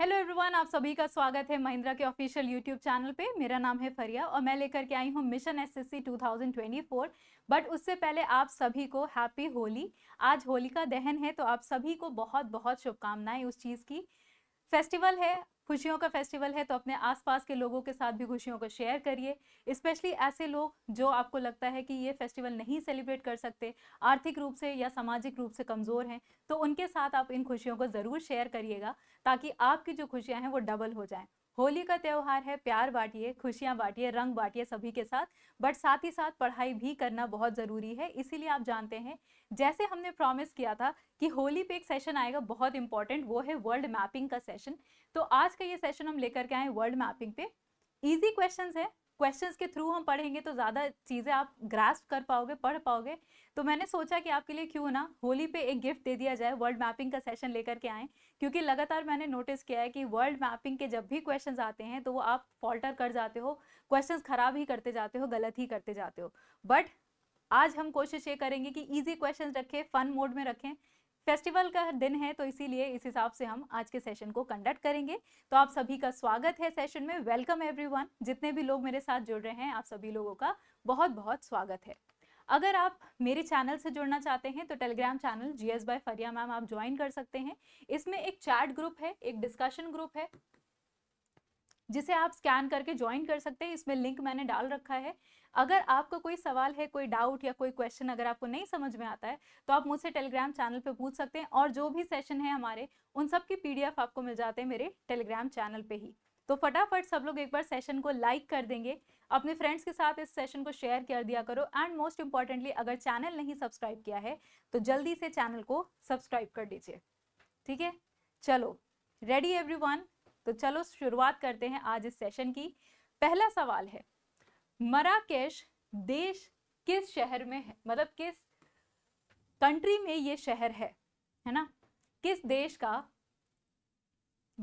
Hello everyone, आप सभी का स्वागत है महिंद्रा के ऑफिशियल यूट्यूब चैनल पे। मेरा नाम है फरिया और मैं लेकर के आई हूँ मिशन एसएससी 2024। बट उससे पहले आप सभी को हैप्पी होली। आज होलिका दहन है तो आप सभी को बहुत बहुत शुभकामनाएं उस चीज़ की। फेस्टिवल है, खुशियों का फेस्टिवल है, तो अपने आसपास के लोगों के साथ भी खुशियों को शेयर करिए। स्पेशली ऐसे लोग जो आपको लगता है कि ये फेस्टिवल नहीं सेलिब्रेट कर सकते, आर्थिक रूप से या सामाजिक रूप से कमज़ोर हैं, तो उनके साथ आप इन खुशियों को ज़रूर शेयर करिएगा ताकि आपकी जो खुशियां हैं वो डबल हो जाएं। होली का त्यौहार है, प्यार बांटिए, खुशियाँ बांटिए, रंग बांटिए सभी के साथ। बट साथ ही साथ पढ़ाई भी करना बहुत ज़रूरी है। इसीलिए आप जानते हैं, जैसे हमने प्रॉमिस किया था कि होली पे एक सेशन आएगा बहुत इंपॉर्टेंट, वो है वर्ल्ड मैपिंग का सेशन। तो आज का ये सेशन हम लेकर के आए वर्ल्ड मैपिंग पे। ईजी क्वेश्चंस है, क्वेश्चंस के थ्रू हम पढ़ेंगे तो ज़्यादा चीज़ें आप ग्रास्प कर पाओगे, पढ़ पाओगे। तो मैंने सोचा कि आपके लिए क्यों ना होली पे एक गिफ्ट दे दिया जाए, वर्ल्ड मैपिंग का सेशन लेकर के आएँ। क्योंकि लगातार मैंने नोटिस किया है कि वर्ल्ड मैपिंग के जब भी क्वेश्चंस आते हैं तो वो आप फॉल्टर कर जाते हो, क्वेश्चंस ख़राब ही करते जाते हो, गलत ही करते जाते हो। बट आज हम कोशिश ये करेंगे कि ईजी क्वेश्चंस रखें, फ़न मोड में रखें। फेस्टिवल का दिन है तो इसीलिए इस हिसाब से हम आज के सेशन को कंडक्ट करेंगे। तो आप सभी का स्वागत है सेशन में। वेलकम एवरीवन, जितने भी लोग मेरे साथ जुड़ रहे हैं आप सभी लोगों का बहुत बहुत स्वागत है। अगर आप मेरे चैनल से जुड़ना चाहते हैं तो Telegram channel GS by Fariya ma'am आप ज्वाइन कर सकते हैं। इसमें एक चैट ग्रुप है, एक डिस्कशन ग्रुप है, जिसे आप स्कैन करके ज्वाइन कर सकते हैं। इसमें लिंक मैंने डाल रखा है। अगर आपका कोई सवाल है, कोई डाउट या कोई क्वेश्चन अगर आपको नहीं समझ में आता है तो आप मुझसे टेलीग्राम चैनल पे पूछ सकते हैं। और जो भी सेशन है हमारे, उन सब की पीडीएफ आपको मिल जाते हैं मेरे टेलीग्राम चैनल पे ही। तो फटाफट सब लोग एक बार सेशन को लाइक कर देंगे, अपने फ्रेंड्स के साथ इस सेशन को शेयर कर दिया करो। एंड मोस्ट इम्पॉर्टेंटली, अगर चैनल नहीं सब्सक्राइब किया है तो जल्दी से चैनल को सब्सक्राइब कर दीजिए। ठीक है, चलो रेडी एवरीवन, तो चलो शुरुआत करते हैं आज इस सेशन की। पहला सवाल है, मराकेश देश किस शहर में है, मतलब किस कंट्री में ये शहर है ना, किस देश का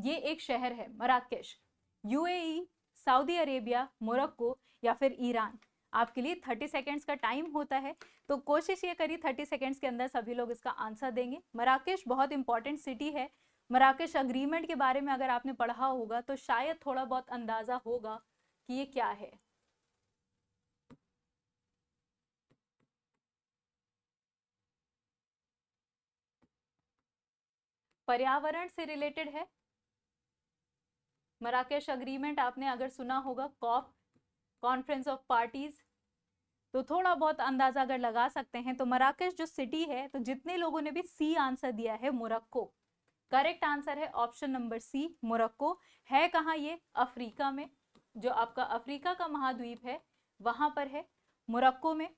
ये एक शहर है Marrakesh. UAE, Saudi Arabia, Morocco या फिर ईरान। आपके लिए 30 सेकेंड्स का टाइम होता है, तो कोशिश ये करिए 30 सेकेंड्स के अंदर सभी लोग इसका आंसर देंगे। मराकेश बहुत इंपॉर्टेंट सिटी है। मराकेश अग्रीमेंट के बारे में अगर आपने पढ़ा होगा तो शायद थोड़ा बहुत अंदाज़ा होगा कि ये क्या है। पर्यावरण से रिलेटेड है मराकेश अग्रीमेंट। आपने अगर सुना होगा कॉप, कॉन्फ्रेंस ऑफ पार्टीज, तो थोड़ा बहुत अंदाज़ा अगर लगा सकते हैं। तो मराकेश जो सिटी है, तो जितने लोगों ने भी सी आंसर दिया है मोरक्को, करेक्ट आंसर है ऑप्शन नंबर सी मोरक्को। है कहाँ ये? अफ्रीका में, जो आपका अफ्रीका का महाद्वीप है वहाँ पर है, मोरक्को में।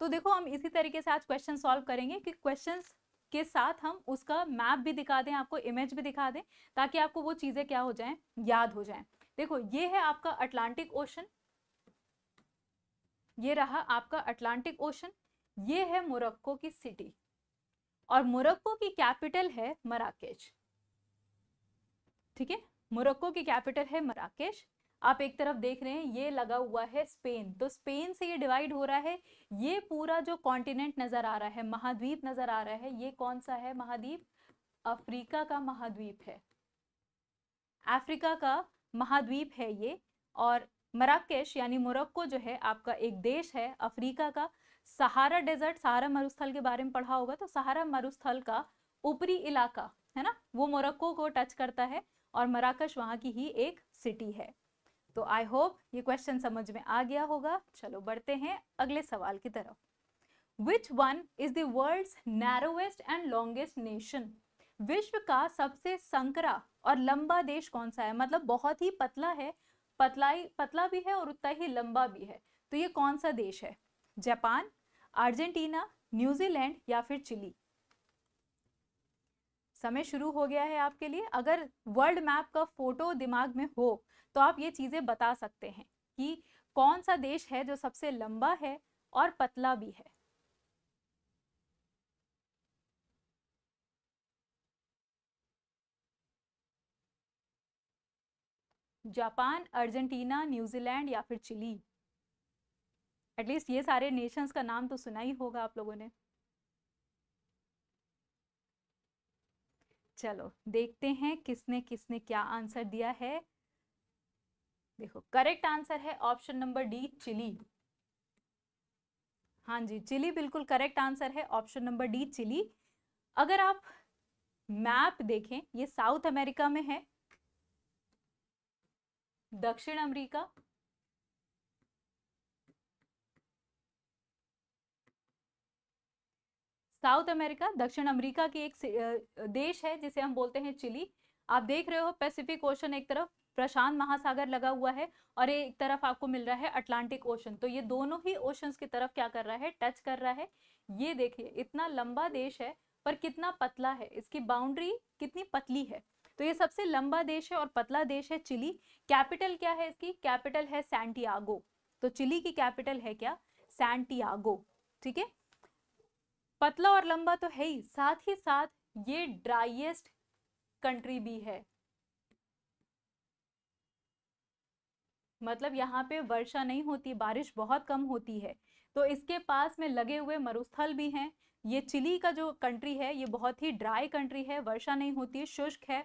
तो देखो, हम इसी तरीके से आज क्वेश्चन सॉल्व करेंगे कि क्वेश्चंस के साथ हम उसका मैप भी दिखा दें, आपको इमेज भी दिखा दें, ताकि आपको वो चीज़ें क्या हो जाएं, याद हो जाएं। देखो, ये है आपका अटलांटिक ओशन, ये रहा आपका अटलांटिक ओशन, ये है मोरक्को की सिटी और मोरक्को की कैपिटल है मराकेश। ठीक है, मोरक्को की कैपिटल है मराकेश। आप एक तरफ देख रहे हैं ये लगा हुआ है स्पेन, तो स्पेन से ये डिवाइड हो रहा है। ये पूरा जो कॉन्टिनेंट नज़र आ रहा है, महाद्वीप नज़र आ रहा है, ये कौन सा है महाद्वीप? अफ्रीका का महाद्वीप है, अफ्रीका का महाद्वीप है ये। और मराकेश यानी मोरक्को जो है आपका एक देश है अफ्रीका का। सहारा डेजर्ट, सहारा मरुस्थल के बारे में पढ़ा होगा, तो सहारा मरुस्थल का ऊपरी इलाका है ना, वो मोरक्को को टच करता है और मराकेश वहाँ की ही एक सिटी है। तो आई होप ये क्वेश्चन समझ में आ गया होगा। चलो बढ़ते हैं अगले सवाल की तरफ। Which one is the world's narrowest and longest nation? विश्व का सबसे संकरा और लंबा देश कौन सा है? मतलब बहुत ही पतला है, पतला भी है और उतना ही लंबा भी है। तो ये कौन सा देश है? जापान, अर्जेंटीना, न्यूजीलैंड या फिर चिली। समय शुरू हो गया है आपके लिए। अगर वर्ल्ड मैप का फोटो दिमाग में हो तो आप ये चीज़ें बता सकते हैं कि कौन सा देश है जो सबसे लंबा है और पतला भी है। जापान, अर्जेंटीना, न्यूजीलैंड या फिर चिली। एटलीस्ट ये सारे नेशंस का नाम तो सुना ही होगा आप लोगों ने। चलो देखते हैं किसने किसने क्या आंसर दिया है। देखो करेक्ट आंसर है ऑप्शन नंबर डी चिली। हाँ जी चिली बिल्कुल करेक्ट आंसर है ऑप्शन नंबर डी चिली। अगर आप मैप देखें ये साउथ अमेरिका में है, दक्षिण अमेरिका, साउथ अमेरिका दक्षिण अमेरिका की एक देश है जिसे हम बोलते हैं चिली। आप देख रहे हो पैसिफिक ओशन एक तरफ प्रशांत महासागर लगा हुआ है और एक तरफ आपको मिल रहा है अटलांटिक ओशन, तो ये दोनों ही ओशंस की तरफ क्या कर रहा है, टच कर रहा है। ये देखिए इतना लंबा देश है पर कितना पतला है, इसकी बाउंड्री कितनी पतली है। तो ये सबसे लंबा देश है और पतला देश है चिली। कैपिटल क्या है इसकी, कैपिटल है सैंटियागो। तो चिली की कैपिटल है क्या, सैंटियागो। ठीक है, पतला और लंबा तो है ही, साथ ही साथ ये ड्राइएस्ट कंट्री भी है, मतलब यहाँ पे वर्षा नहीं होती, बारिश बहुत कम होती है। तो इसके पास में लगे हुए मरुस्थल भी हैं। ये चिली का जो कंट्री है ये बहुत ही ड्राई कंट्री है, वर्षा नहीं होती, शुष्क है।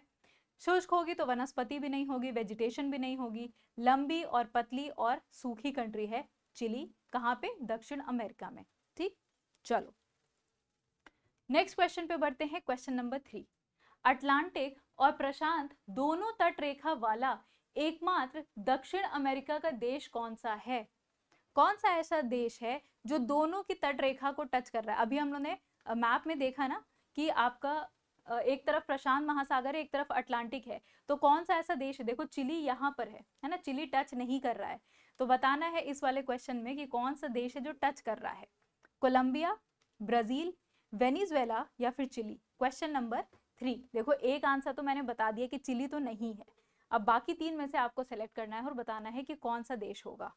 शुष्क होगी तो वनस्पति भी नहीं होगी, वेजिटेशन भी नहीं होगी। लंबी और पतली और सूखी कंट्री है चिली। कहाँ पे, दक्षिण अमेरिका में। ठीक, चलो नेक्स्ट क्वेश्चन पे बढ़ते हैं, क्वेश्चन नंबर 3। अटलांटिक और प्रशांत दोनों तट रेखा वाला एकमात्र दक्षिण अमेरिका का देश कौन सा है? कौन सा ऐसा देश है जो दोनों की तट रेखा को टच कर रहा है? अभी हम लोगों ने मैप में देखा ना कि आपका एक तरफ प्रशांत महासागर है, एक तरफ अटलांटिक है, तो कौन सा ऐसा देश है? देखो चिली यहाँ पर है ना, चिली टच नहीं कर रहा है। तो बताना है इस वाले क्वेश्चन में कि कौन सा देश है जो टच कर रहा है, कोलंबिया, ब्राजील, वेनेजुएला या फिर चिली। Question number 3। देखो एक आंसर तो मैंने बता दिया कि चिली तो नहीं है, अब बाकी 3 में से आपको सेलेक्ट करना है और बताना है कि कौन सा देश होगा।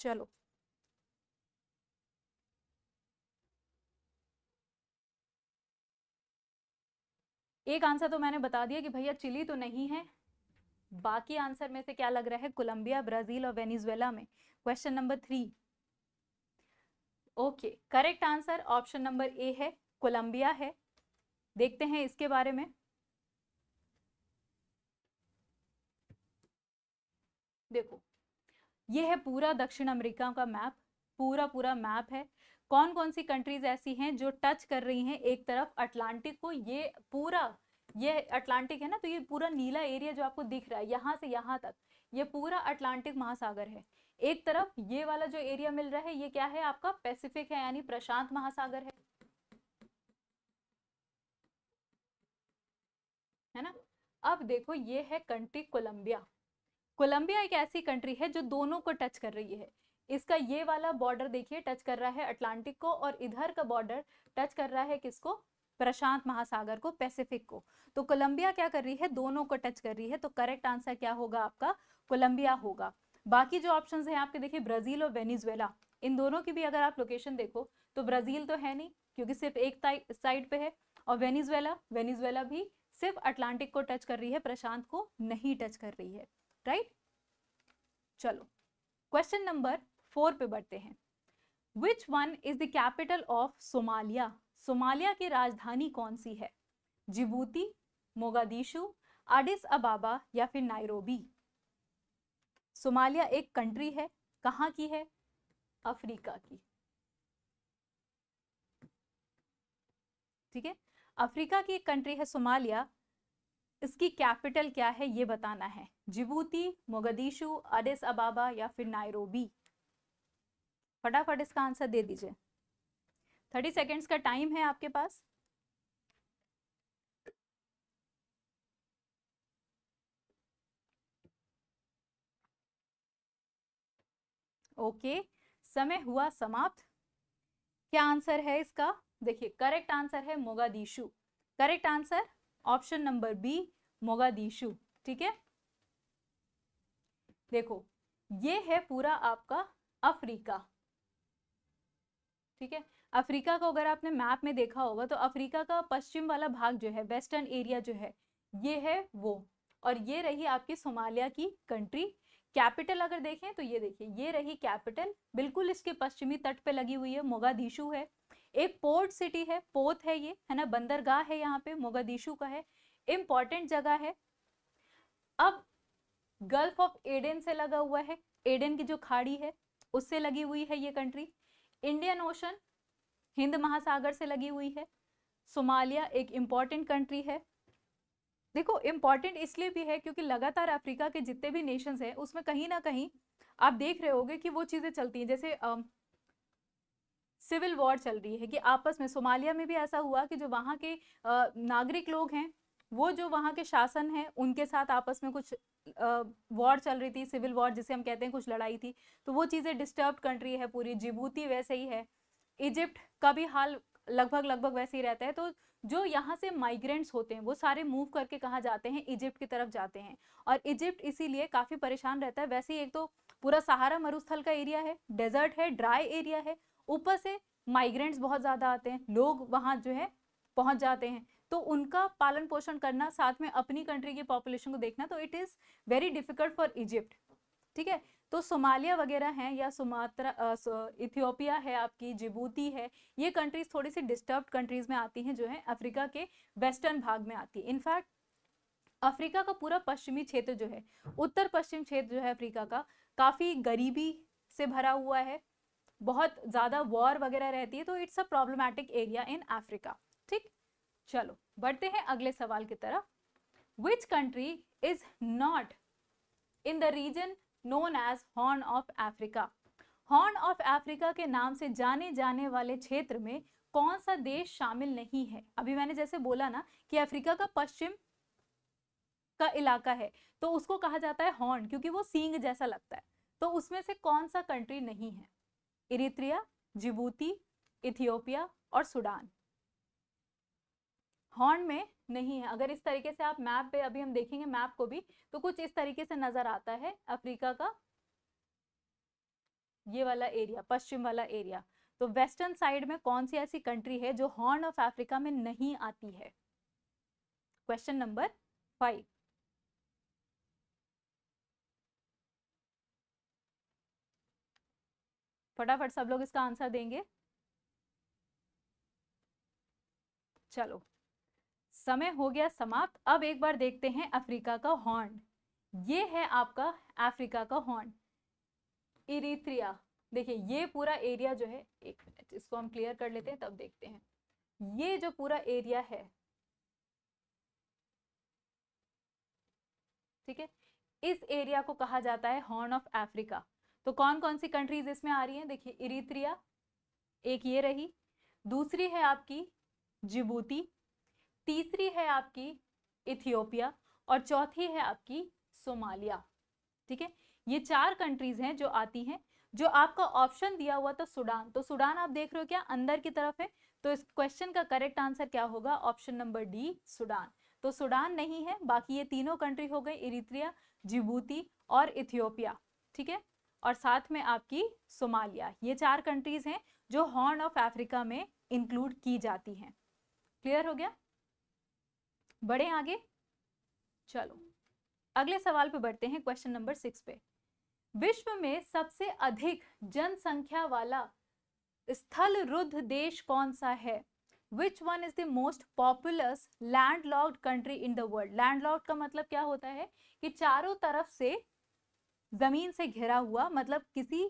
चलो एक आंसर तो मैंने बता दिया कि भैया चिली तो नहीं है, बाकी आंसर में से क्या लग रहा है, कोलंबिया, ब्राजील और वेनेजुएला में। Question number 3, okay correct answer option number A है, कोलंबिया है। देखते हैं इसके बारे में। देखो ये है पूरा दक्षिण अमेरिका का मैप, पूरा पूरा मैप है। कौन कौन सी कंट्रीज ऐसी हैं जो टच कर रही हैं एक तरफ अटलांटिक को, ये पूरा, ये अटलांटिक है ना, तो ये पूरा नीला एरिया जो आपको दिख रहा है यहाँ से यहाँ तक, ये पूरा अटलांटिक महासागर है। एक तरफ ये वाला जो एरिया मिल रहा है ये क्या है आपका, पैसिफिक है, यानी प्रशांत महासागर है ना। अब देखो ये है कंट्री कोलंबिया। कोलंबिया एक ऐसी कंट्री है जो दोनों को टच कर रही है। इसका ये वाला बॉर्डर देखिए टच कर रहा है अटलांटिक को, और इधर का बॉर्डर टच कर रहा है किसको, प्रशांत महासागर को, पैसिफिक को। तो कोलंबिया क्या कर रही है, दोनों को टच कर रही है। तो करेक्ट आंसर क्या होगा आपका, कोलंबिया होगा। बाकी जो ऑप्शंस हैं आपके देखिए ब्राजील और वेनेजुएला, इन दोनों की भी अगर आप लोकेशन देखो तो ब्राजील तो है नहीं क्योंकि सिर्फ एक साइड पे है, और वेनेजुएला भी सिर्फ अटलांटिक को टच कर रही है, प्रशांत को नहीं टच कर रही है। राइट, चलो क्वेश्चन नंबर 4 पे बढ़ते हैं। Which one is the capital of Somalia? Somalia की राजधानी कौन सी है? जिबूती, मोगादिशु, अडिस अबाबा या फिर नाइरोबी। सोमालिया एक कंट्री है, कहाँ की है, अफ्रीका की। ठीक है, अफ्रीका की एक कंट्री है सोमालिया। इसकी कैपिटल क्या है ये बताना है, जिबूती, मोगादिशु, अडिस अबाबा या फिर नाइरोबी। फटाफट इसका आंसर दे दीजिए, 30 सेकेंड्स का टाइम है आपके पास। ओके समय हुआ समाप्त। क्या आंसर है इसका, देखिए करेक्ट आंसर है Mogadishu. Correct answer option number B, Mogadishu. ठीक है, देखो ये है पूरा आपका अफ्रीका। ठीक है, अफ्रीका को अगर आपने मैप में देखा होगा तो अफ्रीका का पश्चिम वाला भाग जो है, वेस्टर्न एरिया जो है, ये है वो, और ये रही आपकी सोमालिया की कंट्री। कैपिटल अगर देखें तो ये देखिए ये रही कैपिटल, बिल्कुल इसके पश्चिमी तट पे लगी हुई है, मोगादिशु है। एक पोर्ट सिटी है, पोत है ये, है ना, बंदरगाह है यहाँ पे, मोगादिशु का है, इम्पॉर्टेंट जगह है। अब गल्फ ऑफ एडेन से लगा हुआ है, एडेन की जो खाड़ी है उससे लगी हुई है ये कंट्री। इंडियन ओशन, हिंद महासागर से लगी हुई है। सोमालिया एक इम्पॉर्टेंट कंट्री है। देखो इम्पॉर्टेंट इसलिए भी है क्योंकि लगातार अफ्रीका के जितने भी नेशंस हैं उसमें कहीं ना कहीं आप देख रहे होगे कि वो चीज़ें चलती हैं, जैसे सिविल वॉर चल रही है कि आपस में। सोमालिया में भी ऐसा हुआ कि जो वहाँ के नागरिक लोग हैं वो जो वहाँ के शासन हैं उनके साथ आपस में कुछ वॉर चल रही थी, सिविल वॉर जिसे हम कहते हैं, कुछ लड़ाई थी, तो वो चीज़ें डिस्टर्ब्ड कंट्री है पूरी। जिबूती वैसे ही है, इजिप्ट का भी हाल लगभग वैसे ही रहता है। तो जो यहाँ से माइग्रेंट्स होते हैं वो सारे मूव करके कहाँ जाते हैं, इजिप्ट की तरफ जाते हैं, और इजिप्ट इसीलिए काफ़ी परेशान रहता है। वैसे ही एक तो पूरा सहारा मरुस्थल का एरिया है, डेजर्ट है, ड्राई एरिया है, ऊपर से माइग्रेंट्स बहुत ज़्यादा आते हैं, लोग वहाँ जो है पहुँच जाते हैं, तो उनका पालन पोषण करना, साथ में अपनी कंट्री की पॉपुलेशन को देखना, तो it is very difficult for Egypt. ठीक है, तो सोमालिया वगैरह हैं या इथियोपिया है, आपकी जिबूती है, ये कंट्रीज थोड़ी सी डिस्टर्ब्ड कंट्रीज में आती हैं, जो है अफ्रीका के वेस्टर्न भाग में आती है। इनफैक्ट अफ्रीका का पूरा पश्चिमी क्षेत्र जो है, उत्तर पश्चिम क्षेत्र जो है अफ्रीका का, काफ़ी गरीबी से भरा हुआ है, बहुत ज़्यादा वॉर वगैरह रहती है, तो it's a problematic area in Africa. ठीक, चलो बढ़ते हैं अगले सवाल की तरफ। Which country is not in the region known as horn of Africa? Horn of Africa के नाम से जाने जाने वाले क्षेत्र में कौन सा देश शामिल नहीं है? अभी मैंने जैसे बोला ना कि अफ्रीका का पश्चिम का इलाका है तो उसको कहा जाता है हॉर्न, क्योंकि वो सींग जैसा लगता है। तो उसमें से कौन सा कंट्री नहीं है? इरित्रिया, जिबूती, इथियोपिया और सूडान हॉर्न में नहीं है। अगर इस तरीके से आप मैप पे, अभी हम देखेंगे मैप को भी, तो कुछ इस तरीके से नजर आता है अफ्रीका का ये वाला एरिया, पश्चिम वाला एरिया। तो वेस्टर्न साइड में कौन सी ऐसी कंट्री है जो हॉर्न ऑफ अफ्रीका में नहीं आती है? Question number 5। फटाफट सब लोग इसका आंसर देंगे। चलो, समय हो गया समाप्त। अब एक बार देखते हैं अफ्रीका का हॉर्न। ये है आपका अफ्रीका का हॉर्न। इरित्रिया, देखिए ये पूरा एरिया जो है, एक मिनट इसको हम क्लियर कर लेते हैं तब देखते हैं। ये जो पूरा एरिया है, ठीक है, इस एरिया को कहा जाता है हॉर्न ऑफ अफ्रीका। तो कौन कौन सी कंट्रीज इसमें आ रही हैं? देखिए इरित्रिया एक ये रही, दूसरी है आपकी जिबूती, तीसरी है आपकी इथियोपिया और चौथी है आपकी सोमालिया। ठीक है, ये 4 कंट्रीज हैं जो आती हैं। जो आपका ऑप्शन दिया हुआ था सूडान, तो सूडान आप देख रहे हो क्या अंदर की तरफ है, तो इस क्वेश्चन का करेक्ट आंसर क्या होगा? Option number D Sudan. तो सूडान नहीं है, बाकी ये तीनों कंट्री हो गई इरित्रिया, जिबूती और इथियोपिया। ठीक है, और साथ में आपकी सोमालिया। ये 4 कंट्रीज हैं जो हॉर्न ऑफ अफ्रीका में इंक्लूड की जाती हैं। क्लियर हो गया? बढ़े आगे। चलो अगले सवाल पे बढ़ते हैं, क्वेश्चन नंबर 6 पे। विश्व में सबसे अधिक जनसंख्या वाला स्थलरुद्ध देश कौन सा है? Which one is the most populous landlocked country in the world? Landlocked का मतलब क्या होता है कि चारों तरफ से जमीन से घिरा हुआ, मतलब किसी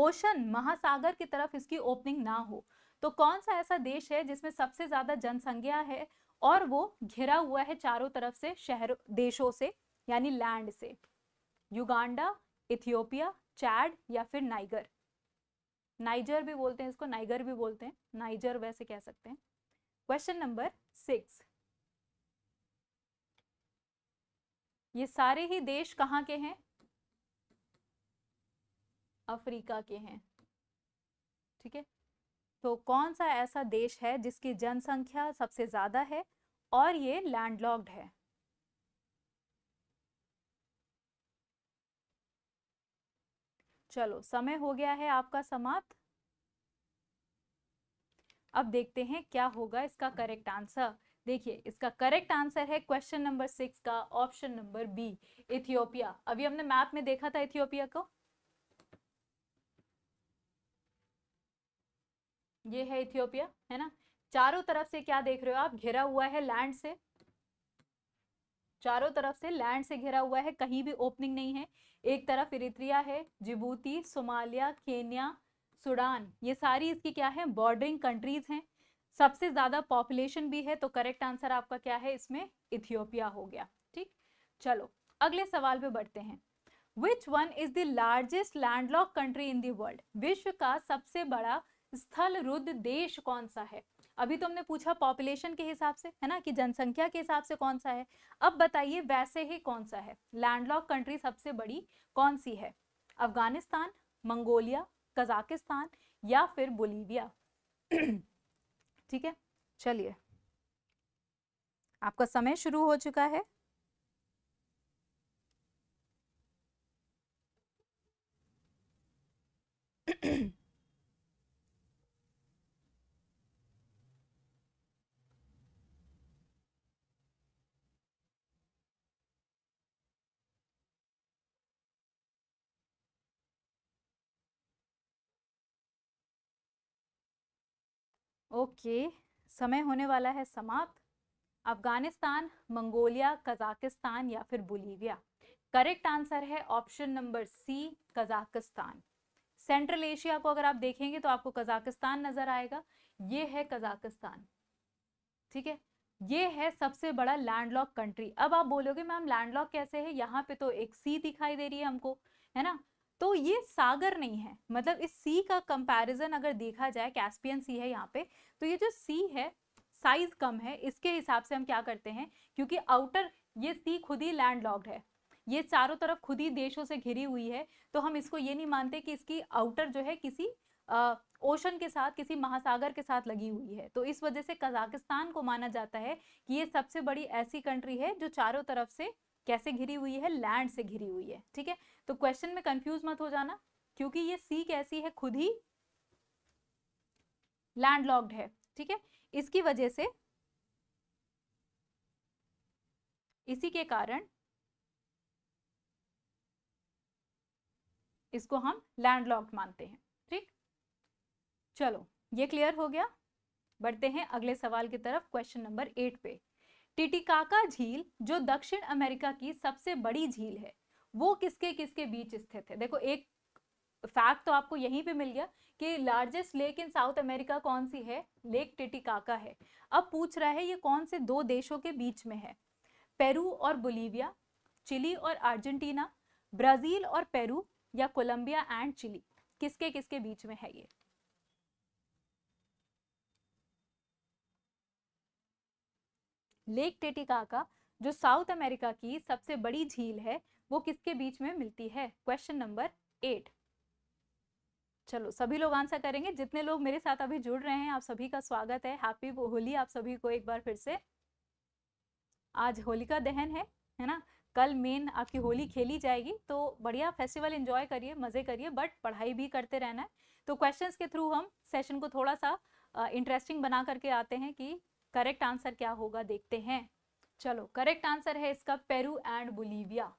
ओशन, महासागर की तरफ इसकी ओपनिंग ना हो। तो कौन सा ऐसा देश है जिसमें सबसे ज्यादा जनसंख्या है और वो घिरा हुआ है चारों तरफ से शहरों, देशों से, यानी लैंड से? युगांडा, इथियोपिया, चैड या फिर नाइगर। नाइजर भी बोलते हैं इसको, नाइगर भी बोलते हैं, नाइजर वैसे कह सकते हैं। Question number 6। ये सारे ही देश कहाँ के हैं? अफ्रीका के हैं। ठीक है, तो कौन सा ऐसा देश है जिसकी जनसंख्या सबसे ज़्यादा है और ये लैंडलॉक्ड है? चलो समय हो गया है आपका समाप्त। अब देखते हैं क्या होगा इसका करेक्ट आंसर। देखिए इसका करेक्ट आंसर है क्वेश्चन नंबर 6 का ऑप्शन नंबर बी, इथियोपिया। अभी हमने मैप में देखा था इथियोपिया को। ये है इथियोपिया, है ना। चारों तरफ से क्या देख रहे हो आप, घिरा हुआ है लैंड से, चारों तरफ से लैंड से घिरा हुआ है, कहीं भी ओपनिंग नहीं है। एक तरफ इरित्रिया है, जिबूती, सोमालिया, केन्या, सूडान, ये सारी इसकी क्या है, बॉर्डरिंग कंट्रीज हैं। सबसे ज्यादा पॉपुलेशन भी है, तो करेक्ट आंसर आपका क्या है इसमें, इथियोपिया हो गया। ठीक, चलो अगले सवाल पे बढ़ते हैं। Which one is the largest landlock country in the world, विश्व का सबसे बड़ा स्थलरुद्ध देश कौन सा है। अभी तो हमने पूछा पॉपुलेशन के हिसाब से, है ना, कि जनसंख्या के हिसाब से कौन सा है। अब बताइए वैसे ही कौन सा है, लैंडलॉक कंट्री सबसे बड़ी कौन सी है, अफगानिस्तान, मंगोलिया, कजाकिस्तान या फिर बोलीविया। ठीक है, चलिए आपका समय शुरू हो चुका है। ओके, समय होने वाला है समाप्त। अफगानिस्तान, मंगोलिया, कजाकिस्तान या फिर बोलीविया। करेक्ट आंसर है option number C, Kazakhstan. Central Asia को अगर आप देखेंगे तो आपको कजाकिस्तान नजर आएगा, ये है कजाकिस्तान। ठीक है, ये है सबसे बड़ा लैंडलॉक कंट्री। अब आप बोलोगे मैम लैंडलॉक कैसे है, यहाँ पे तो एक सी दिखाई दे रही है हमको, है ना, तो ये सागर नहीं है। मतलब इस सी का कंपैरिजन अगर देखा जाए, कैस्पियन सी है यहाँ पे, तो ये जो सी है साइज कम है, इसके हिसाब से हम क्या करते हैं, क्योंकि आउटर ये सी खुद ही लैंडलॉक्ड है, ये चारों तरफ खुद ही देशों से घिरी हुई है, तो हम इसको ये नहीं मानते कि इसकी आउटर जो है किसी ओशन के साथ, किसी महासागर के साथ लगी हुई है। तो इस वजह से कजाकिस्तान को माना जाता है कि ये सबसे बड़ी ऐसी कंट्री है जो चारों तरफ से कैसे घिरी हुई है, लैंड से घिरी हुई है। ठीक है, तो क्वेश्चन में कंफ्यूज मत हो जाना, क्योंकि ये सी कैसी है, खुद ही लैंडलॉक्ड है। ठीक है, इसकी वजह से, इसी के कारण इसको हम लैंडलॉक्ड मानते हैं। ठीक, चलो ये क्लियर हो गया। बढ़ते हैं अगले सवाल की तरफ, क्वेश्चन नंबर 8 पे। टिटिकाका झील जो दक्षिण अमेरिका की सबसे बड़ी झील है, वो किसके किसके बीच स्थित है। देखो एक फैक्ट तो आपको यहीं पे मिल गया कि largest lake in South America कौन सी है, लेक टिटिकाका है। अब पूछ रहा है ये कौन से दो देशों के बीच में है, पेरू और बोलीविया, चिली और अर्जेंटीना, ब्राजील और पेरू या कोलंबिया एंड चिली, किसके किसके बीच में है ये। लेक टिटिकाका जो साउथ अमेरिका की सबसे बड़ी झील है, वो किसके बीच में मिलती है, क्वेश्चन नंबर 8। चलो सभी लोग आंसर करेंगे, जितने लोग मेरे साथ अभी जुड़ रहे हैं आप सभी का स्वागत है। हैप्पी होली आप सभी को एक बार फिर से। आज होलिका दहन है ना, कल मेन आपकी होली खेली जाएगी, तो बढ़िया फेस्टिवल एंजॉय करिए, मजे करिए, बट पढ़ाई भी करते रहना है। तो क्वेश्चंस के थ्रू हम सेशन को थोड़ा सा इंटरेस्टिंग बना करके आते हैं कि करेक्ट आंसर क्या होगा, देखते हैं। चलो करेक्ट आंसर है इसका Peru and Bolivia,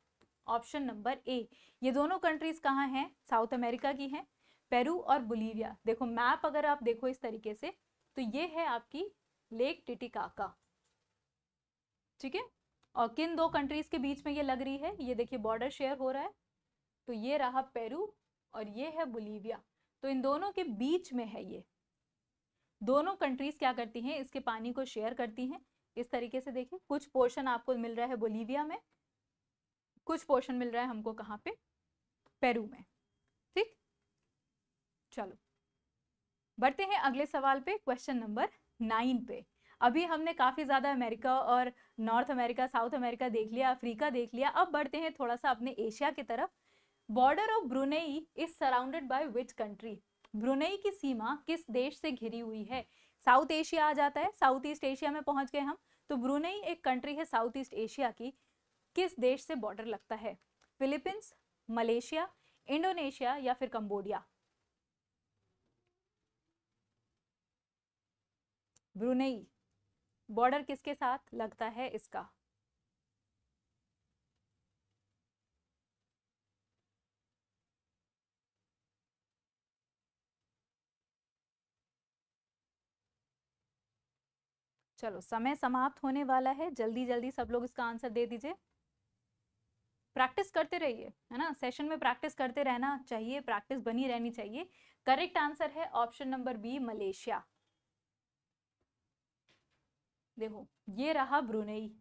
option number A. ये दोनों कंट्रीज कहाँ हैं, साउथ अमेरिका की हैं, पेरू और बोलीविया। देखो मैप अगर आप देखो इस तरीके से, तो ये है आपकी लेक टिटिकाका। ठीक है, और किन दो कंट्रीज के बीच में ये लग रही है, ये देखिए बॉर्डर शेयर हो रहा है, तो ये रहा पेरू और ये है बोलीविया, तो इन दोनों के बीच में है ये। दोनों कंट्रीज क्या करती हैं, इसके पानी को शेयर करती हैं। इस तरीके से देखिए, कुछ पोर्शन आपको मिल रहा है बोलीविया में, कुछ पोर्शन मिल रहा है हमको कहाँ पे, पेरू में। ठीक, चलो बढ़ते हैं अगले सवाल पे, क्वेश्चन नंबर 9 पे। अभी हमने काफ़ी ज़्यादा अमेरिका और नॉर्थ अमेरिका, साउथ अमेरिका देख लिया, अफ्रीका देख लिया। अब बढ़ते हैं थोड़ा सा अपने एशिया की तरफ। Border of Brunei is surrounded by which country, Brunei की सीमा किस देश से घिरी हुई है। साउथ एशिया आ जाता है, साउथ ईस्ट एशिया में पहुंच गए हम, तो ब्रुनेई एक कंट्री है साउथ ईस्ट एशिया की, किस देश से बॉर्डर लगता है, फिलीपींस, मलेशिया, इंडोनेशिया या फिर कंबोडिया। ब्रुनेई बॉर्डर किसके साथ लगता है इसका, चलो समय समाप्त होने वाला है, जल्दी जल्दी सब लोग इसका आंसर दे दीजिए। प्रैक्टिस करते रहिए, है ना, सेशन में प्रैक्टिस करते रहना चाहिए, प्रैक्टिस बनी रहनी चाहिए। करेक्ट आंसर है ऑप्शन नंबर बी मलेशिया। देखो ये रहा Brunei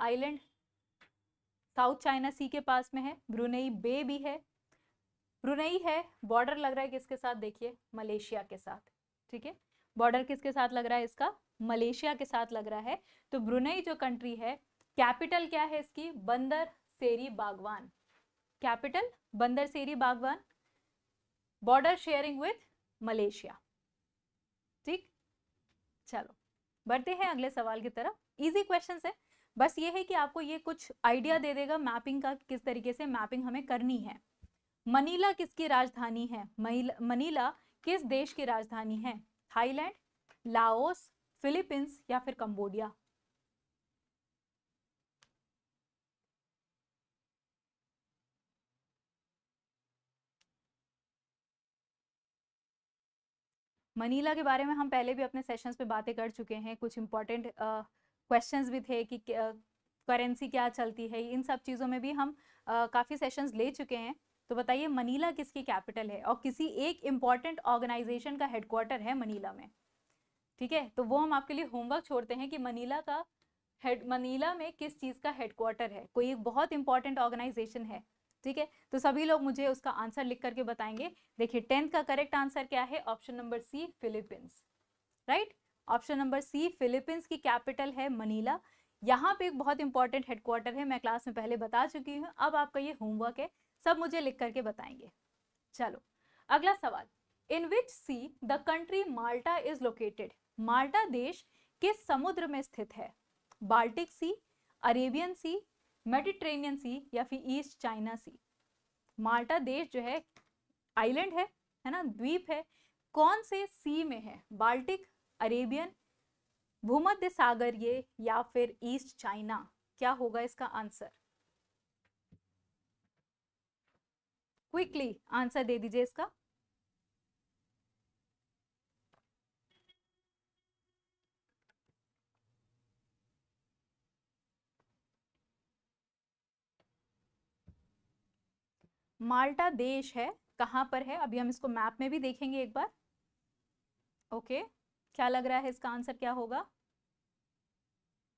island, South China Sea के पास में है, ब्रुनेई बे भी है, ब्रुनेई है, बॉर्डर लग रहा है किसके साथ, देखिए मलेशिया के साथ, ठीक है, बॉर्डर किसके साथ लग रहा है इसका, मलेशिया के साथ लग रहा है। तो ब्रुनेई जो कंट्री है, कैपिटल क्या है इसकी, बंदर सेरी बागवान, capital Bandar Seri Begawan, border sharing with Malaysia. ठीक, चलो बढ़ते हैं अगले सवाल की तरफ। इजी क्वेश्चंस है, बस ये है कि आपको ये कुछ आइडिया दे देगा मैपिंग का, किस तरीके से मैपिंग हमें करनी है। मनीला किसकी राजधानी है, मनीला किस देश की राजधानी है, थाईलैंड, लाओस, फिलीपींस या फिर कंबोडिया। मनीला के बारे में हम पहले भी अपने सेशंस पे बातें कर चुके हैं, कुछ इम्पोर्टेंट क्वेश्चंस भी थे कि करेंसी क्या चलती है, इन सब चीज़ों में भी हम काफ़ी सेशंस ले चुके हैं। तो बताइए मनीला किसकी कैपिटल है और किसी एक इम्पॉर्टेंट ऑर्गेनाइजेशन का हेडक्वार्टर है मनीला में, ठीक है। तो वो हम आपके लिए होमवर्क छोड़ते हैं कि मनीला में किस चीज़ का हेडक्वार्टर है, कोई एक बहुत इंपॉर्टेंट ऑर्गेनाइजेशन है, ठीक है। तो सभी लोग मुझे उसका आंसर लिख करके बताएंगे। देखिए 10th का करेक्ट आंसर क्या है, option number C Philippines, right, option number C Philippines की कैपिटल है मनीला। यहाँ पे एक बहुत इंपॉर्टेंट हेडक्वार्टर है, मैं क्लास में पहले बता चुकी हूँ। अब आपका ये होमवर्क है, सब मुझे लिख करके बताएंगे। चलो अगला सवाल, in which sea the country Malta is located, Malta देश किस समुद्र में स्थित है, Baltic Sea, Arabian Sea, Mediterranean Sea या फिर ईस्ट चाइना सी। माल्टा देश जो है आइलैंड है ना, द्वीप है, कौन से सी में है, बाल्टिक, अरेबियन, भूमध्य सागरीय या फिर ईस्ट चाइना, क्या होगा इसका आंसर। क्विकली आंसर दे दीजिए इसका। माल्टा देश है, कहाँ पर है, अभी हम इसको मैप में भी देखेंगे एक बार। ओके, क्या लग रहा है इसका आंसर क्या होगा,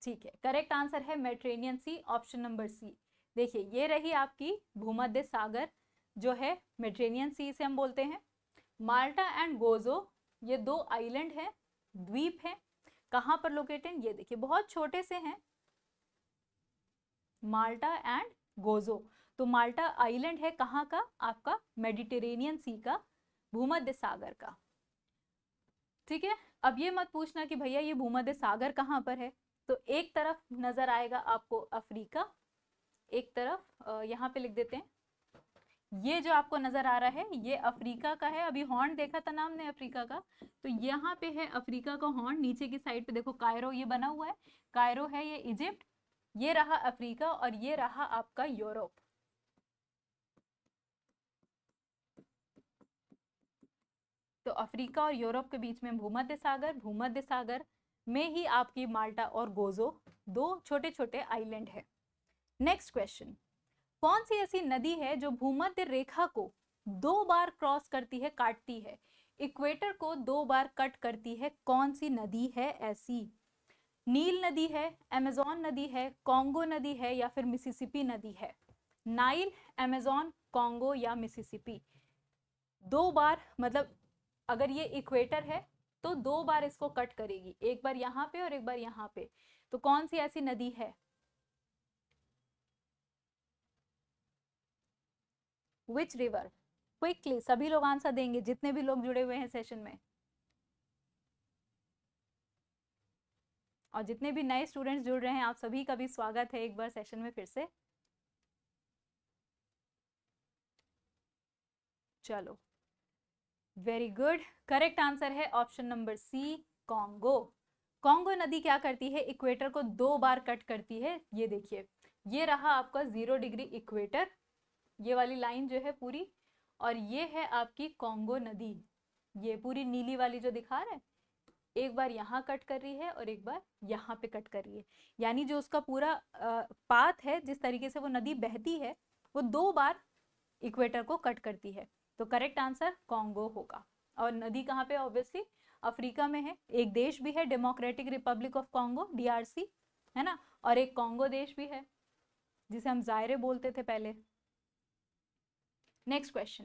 ठीक है, करेक्ट आंसर है Mediterranean Sea, option number C. देखिए ये रही आपकी भूमध्य सागर जो है, मेडिटेरेनियन सी से हम बोलते हैं। माल्टा एंड गोजो ये दो आइलैंड है, द्वीप है, कहाँ पर लोकेटेड, ये देखिए बहुत छोटे से हैं, माल्टा एंड गोजो। तो माल्टा आइलैंड है कहाँ का, आपका मेडिटेरेनियन सी का, भूमध्य सागर का, ठीक है। अब ये मत पूछना कि भैया ये भूमध्य सागर कहाँ पर है, तो एक तरफ नजर आएगा आपको अफ्रीका, एक तरफ यहाँ पे लिख देते हैं, ये जो आपको नजर आ रहा है ये अफ्रीका का है, अभी हॉर्न देखा था नाम ने अफ्रीका का, तो यहाँ पे है अफ्रीका का हॉर्न, नीचे की साइड पे देखो कायरो ये बना हुआ है, कायरो है, ये इजिप्ट, ये रहा अफ्रीका और ये रहा आपका यूरोप। तो अफ्रीका और यूरोप के बीच में भूमध्य सागर में ही आपकी माल्टा और गोजो दो छोटे छोटे आइलैंड है। नेक्स्ट क्वेश्चन, कौन सी ऐसी नदी है जो भूमध्य रेखा को 2 बार क्रॉस करती है, काटती है, इक्वेटर को 2 बार कट करती है, कौन सी नदी है ऐसी, नील नदी है, अमेज़न नदी है, कॉन्गो नदी है या फिर मिसिसिपी नदी है। नाइल, अमेज़न, कॉन्गो या मिसिसिपी, 2 बार, मतलब अगर ये इक्वेटर है तो 2 बार इसको कट करेगी, एक बार यहाँ पे और एक बार यहाँ पे, तो कौन सी ऐसी नदी है। विच रिवर, क्विकली सभी लोग आंसर देंगे, जितने भी लोग जुड़े हुए हैं सेशन में और जितने भी नए स्टूडेंट्स जुड़ रहे हैं, आप सभी का भी स्वागत है एक बार सेशन में फिर से। चलो वेरी गुड, करेक्ट आंसर है option number C Congo. Congo नदी क्या करती है, इक्वेटर को 2 बार कट करती है, ये देखिए ये रहा आपका 0 डिग्री इक्वेटर, ये वाली लाइन जो है पूरी, और ये है आपकी कॉन्गो नदी, ये पूरी नीली वाली जो दिखा रहा है एक बार यहाँ कट कर रही है और एक बार यहाँ पे कट कर रही है, यानी जो उसका पूरा पाथ है, जिस तरीके से वो नदी बहती है, वो दो बार इक्वेटर को कट करती है। तो करेक्ट आंसर कॉन्गो होगा। और नदी कहाँ पे, ऑब्वियसली अफ्रीका में है। एक देश भी है democratic Republic of Congo, DRC, है ना, और एक कॉन्गो देश भी है जिसे हम जायरे बोलते थे पहले। Next question,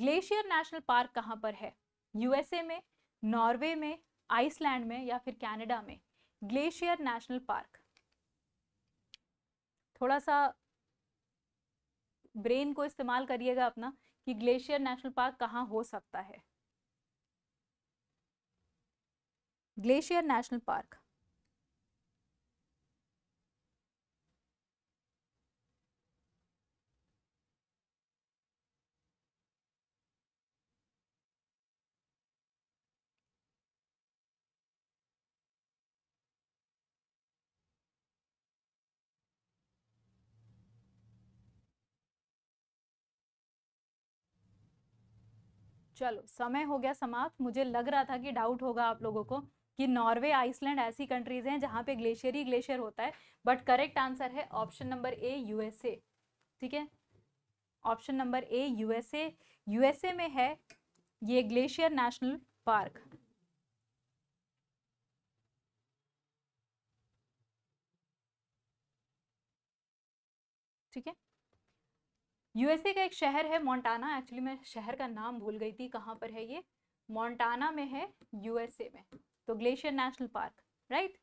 glacier national park कहाँ पर है? USA में, नॉर्वे में, आइसलैंड में या फिर कनाडा में? ग्लेशियर नेशनल पार्क, थोड़ा सा ब्रेन को इस्तेमाल करिएगा अपना कि ग्लेशियर नेशनल पार्क कहाँ हो सकता है। ग्लेशियर नेशनल पार्क, चलो समय हो गया समाप्त। मुझे लग रहा था कि डाउट होगा आप लोगों को कि नॉर्वे, आइसलैंड ऐसी कंट्रीज हैं जहाँ पे ग्लेशियर ही ग्लेशियर होता है, बट करेक्ट आंसर है ऑप्शन नंबर ए, USA। ठीक है, ऑप्शन नंबर ए, USA में है ये ग्लेशियर नेशनल पार्क। ठीक है, USA का एक शहर है मोंटाना, एक्चुअली मैं शहर का नाम भूल गई थी, कहाँ पर है ये, मोंटाना में है, USA में। तो ग्लेशियर नेशनल पार्क, राइट।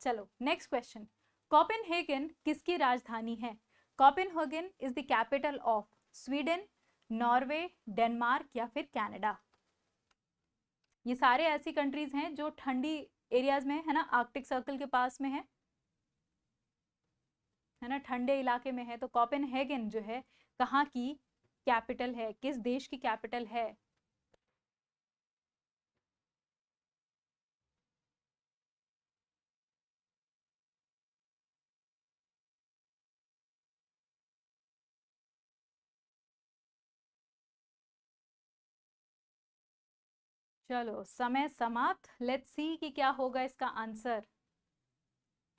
चलो नेक्स्ट क्वेश्चन, कोपेनहेगन किसकी राजधानी है? Copenhagen is the capital of Sweden, Norway, Denmark या फिर कनाडा। ये सारे ऐसी कंट्रीज हैं जो ठंडी एरियाज में है ना, आर्कटिक सर्कल के पास में है ना, ठंडे इलाके में है। तो कोपेनहेगन जो है कहाँ की कैपिटल है, किस देश की कैपिटल है? चलो समय समाप्त, लेट्स सी कि क्या होगा इसका आंसर।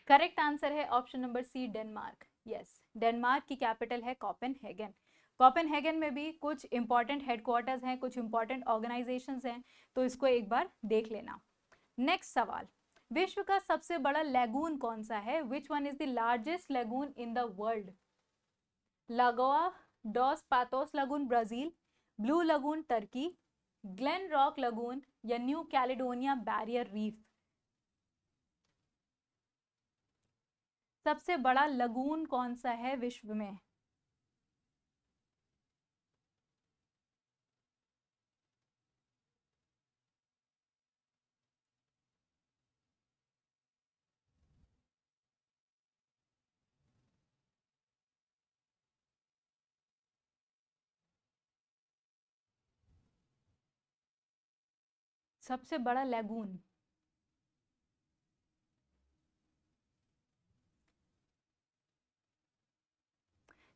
करेक्ट आंसर है option number C, Denmark. Yes, Denmark की कैपिटल है कोपेनहेगन। कोपेनहेगन में भी कुछ इंपॉर्टेंट हेडक्वार्टर्स हैं, कुछ इंपॉर्टेंट ऑर्गेनाइजेशंस हैं, तो इसको एक बार देख लेना। नेक्स्ट सवाल, विश्व का सबसे बड़ा लैगून कौन सा है? Which one is the largest lagoon in the world? Lagoa dos Patos lagoon Brazil, blue lagoon Turkey, Glen Rock lagoon या न्यू कैलेडोनिया बैरियर रीफ? सबसे बड़ा लगून कौन सा है विश्व में? सबसे बड़ा लैगून,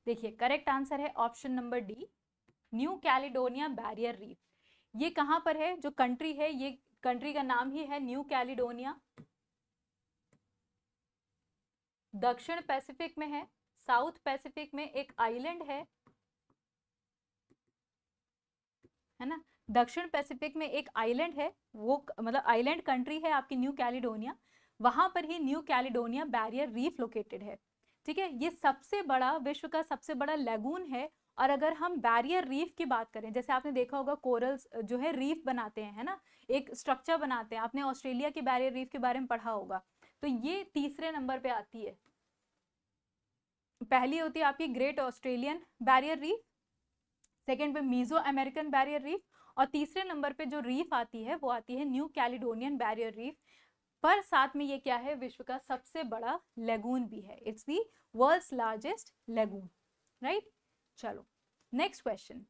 देखिए करेक्ट आंसर है option number D, New Caledonia barrier reef. ये कहां पर है, जो कंट्री है, ये कंट्री का नाम ही है न्यू कैलेडोनिया। दक्षिण पैसिफिक में है, साउथ पैसिफिक में एक आइलैंड है ना, दक्षिण पैसिफिक में एक आइलैंड है, वो मतलब आइलैंड कंट्री है आपकी न्यू कैलेडोनिया, वहां पर ही New Caledonia barrier reef located है। ठीक है, ये सबसे बड़ा, विश्व का सबसे बड़ा लैगून है। और अगर हम बैरियर रीफ की बात करें, जैसे आपने देखा होगा कोरल्स जो है रीफ बनाते हैं, है ना, एक स्ट्रक्चर बनाते हैं, आपने ऑस्ट्रेलिया की बैरियर रीफ के बारे में पढ़ा होगा, तो ये तीसरे नंबर पे आती है। पहली होती है आपकी great Australian barrier reef, second पे मीजो अमेरिकन बैरियर रीफ, और तीसरे नंबर पे जो रीफ आती है वो आती है न्यू कैलेडोनियन बैरियर रीफ। पर साथ में ये क्या है, विश्व का सबसे बड़ा लैगून भी है। It's the world's largest lagoon, right. चलो next question,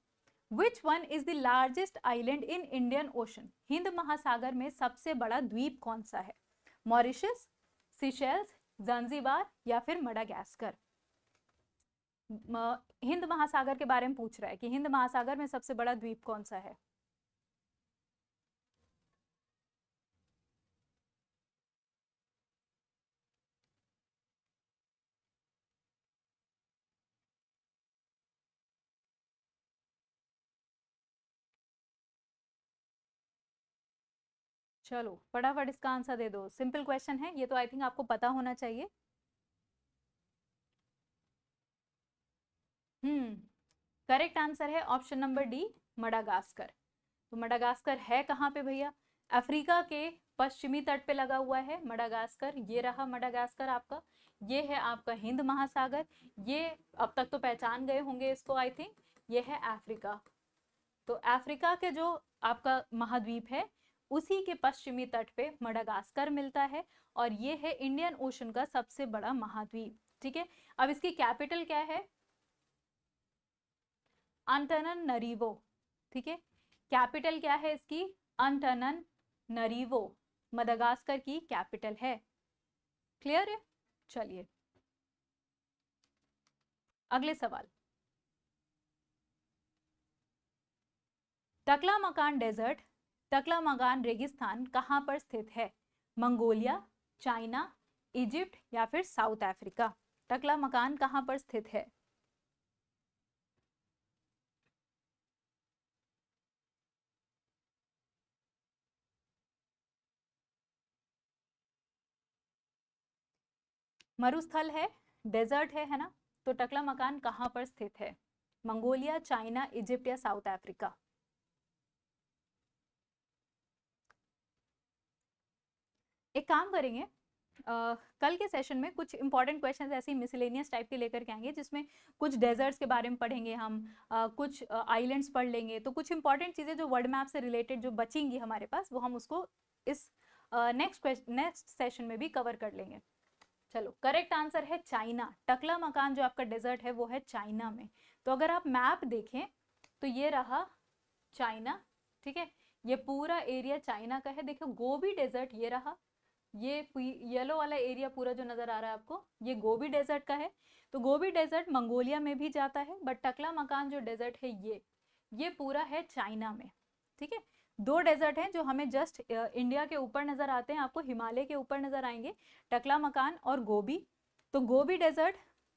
which one is the largest island in Indian Ocean? हिंद महासागर में सबसे बड़ा द्वीप कौन सा है? मॉरिशस, सिशेल्स, ज़ांज़ीबार या फिर मडागास्कर? हिंद महासागर के बारे में पूछ रहा है कि हिंद महासागर में सबसे बड़ा द्वीप कौन सा है। चलो फटाफट इसका आंसर दे दो, सिंपल क्वेश्चन है ये तो, आई थिंक आपको पता होना चाहिए। करेक्ट आंसर है ऑप्शन नंबर डी मडागास्कर। तो मडागास्कर है कहाँ पे भैया? अफ्रीका के पश्चिमी तट पे लगा हुआ है मडागास्कर। ये रहा मडागास्कर आपका, ये है आपका हिंद महासागर, ये अब तक तो पहचान गए होंगे इसको आई थिंक। ये है अफ्रीका, तो अफ्रीका के जो आपका महाद्वीप है उसी के पश्चिमी तट पे मडागास्कर मिलता है, और ये है इंडियन ओशन का सबसे बड़ा महाद्वीप। ठीक है, अब इसकी कैपिटल क्या है? अंतानानारिवो। ठीक है, कैपिटल क्या है इसकी? अंतानानारिवो मडागास्कर की कैपिटल है। क्लियर है? चलिए अगले सवाल। तकला मकान डेजर्ट, तकला मकान रेगिस्तान कहाँ पर स्थित है? मंगोलिया, चाइना, इजिप्ट या फिर साउथ अफ्रीका? तकला मकान कहाँ पर स्थित है? मरुस्थल है, डेजर्ट है ना? तो टकला मकान कहाँ पर स्थित है? मंगोलिया, चाइना, इजिप्ट या साउथ अफ्रीका? एक काम करेंगे, कल के सेशन में कुछ इंपॉर्टेंट क्वेश्चंस ऐसे मिसलेनियस टाइप के लेकर के आएंगे, जिसमें कुछ डेजर्ट्स के बारे में पढ़ेंगे हम, कुछ आइलैंड्स पढ़ लेंगे। तो कुछ इंपॉर्टेंट चीज़ें जो वर्ल्ड मैप से रिलेटेड जो बचेंगी हमारे पास, वो हम उसको इस नेक्स्ट सेशन में भी कवर कर लेंगे। चलो करेक्ट आंसर है चाइना। टकला मकान जो आपका डेजर्ट है वो है चाइना में। तो अगर आप मैप देखें तो ये रहा चाइना। ठीक है, ये पूरा एरिया चाइना का है। देखो गोबी डेजर्ट ये रहा, ये येलो वाला एरिया पूरा जो नज़र आ रहा है आपको, ये गोबी डेजर्ट का है। तो गोबी डेजर्ट मंगोलिया में भी जाता है, बट टकला मकान जो डेजर्ट है ये पूरा है चाइना में। ठीक है, दो डेजर्ट हैं जो हमें जस्ट इंडिया के ऊपर नज़र आते हैं, आपको हिमालय के ऊपर नज़र आएंगे, टकला मकान और गोबी। तो गोबी डेजर्ट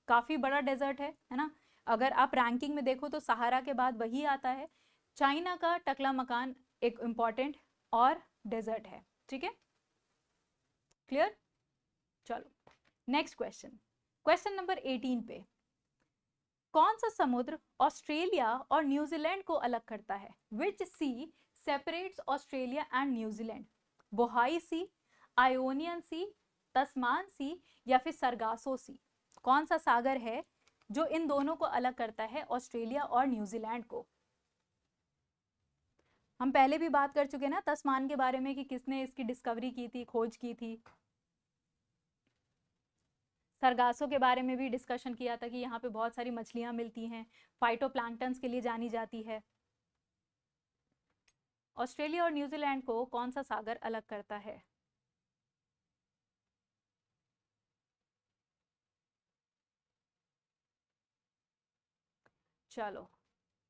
काफ़ी बड़ा डेजर्ट है ना? अगर आप रैंकिंग में देखो तो सहारा के बाद वही आता है। चाइना का टकला मकान एक इम्पॉर्टेंट और डेजर्ट है। ठीक है, क्लियर? चलो नेक्स्ट क्वेश्चन, क्वेश्चन नंबर 18 पे, कौन सा समुद्र ऑस्ट्रेलिया और न्यूजीलैंड को अलग करता है? Which sea separates Australia and New Zealand? Bohai sea, Ionian sea, Tasman sea या फिर सरगासो सी? कौन सा सागर है जो इन दोनों को अलग करता है, ऑस्ट्रेलिया और न्यूजीलैंड को? हम पहले भी बात कर चुके ना तस्मान के बारे में कि किसने इसकी डिस्कवरी की थी, खोज की थी। सरगासो के बारे में भी डिस्कशन किया था कि यहाँ पे बहुत सारी मछलियाँ मिलती हैं, फाइटोप्लैंक्टन्स के लिए जानी जाती है। ऑस्ट्रेलिया और न्यूजीलैंड को कौन सा सागर अलग करता है? चलो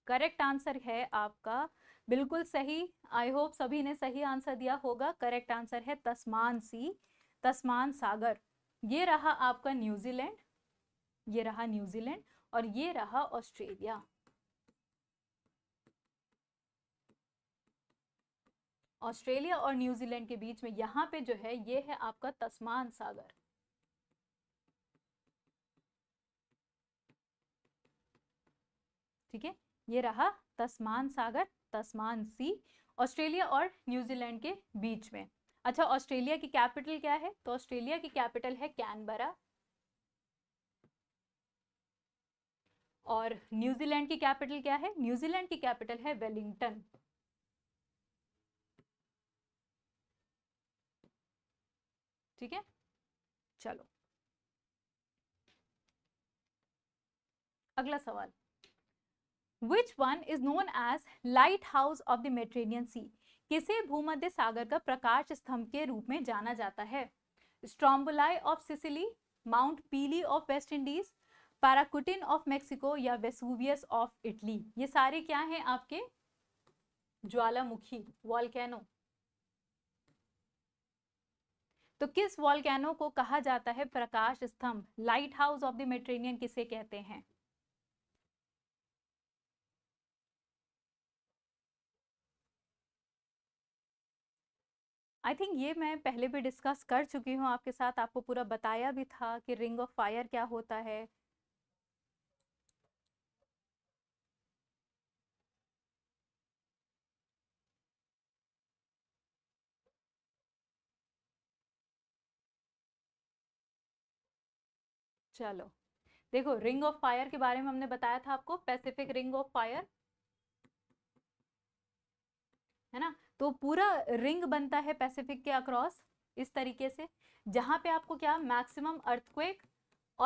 करेक्ट आंसर है आपका, बिल्कुल सही। आई होप सभी ने सही आंसर दिया होगा। करेक्ट आंसर है तस्मान सी, तस्मान सागर। ये रहा आपका न्यूजीलैंड, ये रहा न्यूजीलैंड और ये रहा ऑस्ट्रेलिया। ऑस्ट्रेलिया और न्यूजीलैंड के बीच में यहाँ पे जो है ये है आपका तस्मान सागर। ठीक है, ये रहा तस्मान सागर, तस्मान सी, ऑस्ट्रेलिया और न्यूजीलैंड के बीच में। अच्छा, ऑस्ट्रेलिया की कैपिटल क्या है? तो ऑस्ट्रेलिया की कैपिटल है कैनबरा, और न्यूजीलैंड की कैपिटल क्या है? न्यूजीलैंड की कैपिटल है वेलिंगटन। ठीक है, चलो अगला सवाल, Which one is known as lighthouse of the Mediterranean Sea? किसे भूमध्य सागर का प्रकाश स्तंभ के रूप में जाना जाता है? Stromboli of Sicily, Mount Pelee of West Indies, Paricutin of Mexico या वेसुवियस ऑफ इटली? ये सारे क्या हैं आपके? ज्वालामुखी, वॉल्केनो। तो किस वॉल्केनो को कहा जाता है प्रकाश स्तंभ? Lighthouse of the Mediterranean किसे कहते हैं? आई थिंक ये मैं पहले भी डिस्कस कर चुकी हूँ आपके साथ, आपको पूरा बताया भी था कि रिंग ऑफ फायर क्या होता है। चलो देखो, रिंग ऑफ फायर के बारे में हमने बताया था आपको, पैसिफिक रिंग ऑफ फायर है ना। तो पूरा रिंग बनता है पैसिफिक के अक्रॉस इस तरीके से, जहां पे आपको क्या मैक्सिमम अर्थक्वेक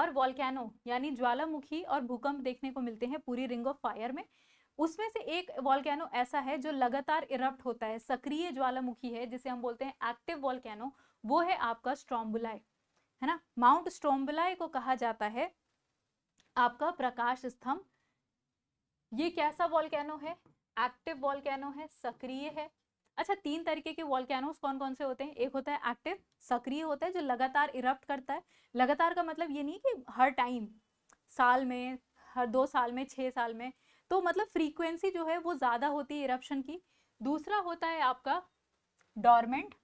और वॉल्केनो यानी ज्वालामुखी और भूकंप देखने को मिलते हैं पूरी रिंग ऑफ फायर में। उसमें से एक वॉल्केनो ऐसा है जो लगातार इरप्ट होता है, सक्रिय ज्वालामुखी है जिसे हम बोलते हैं एक्टिव वॉल्केनो, वो है आपका स्ट्रोम्बोलाई है ना। माउंट स्ट्रोम्बोलाई को कहा जाता है आपका प्रकाश स्तंभ। ये कैसा वॉल्केनो है? एक्टिव वॉल्केनो है, सक्रिय है। अच्छा, तीन तरीके के वॉल्केनोस कौन कौन से होते हैं? एक होता है एक्टिव, सक्रिय होता है जो लगातार इरप्ट करता है। लगातार का मतलब ये नहीं कि हर टाइम, साल में, हर 2 साल में, 6 साल में, तो मतलब फ्रीक्वेंसी जो है वो ज़्यादा होती है इरप्शन की। दूसरा होता है आपका डॉर्मेंट।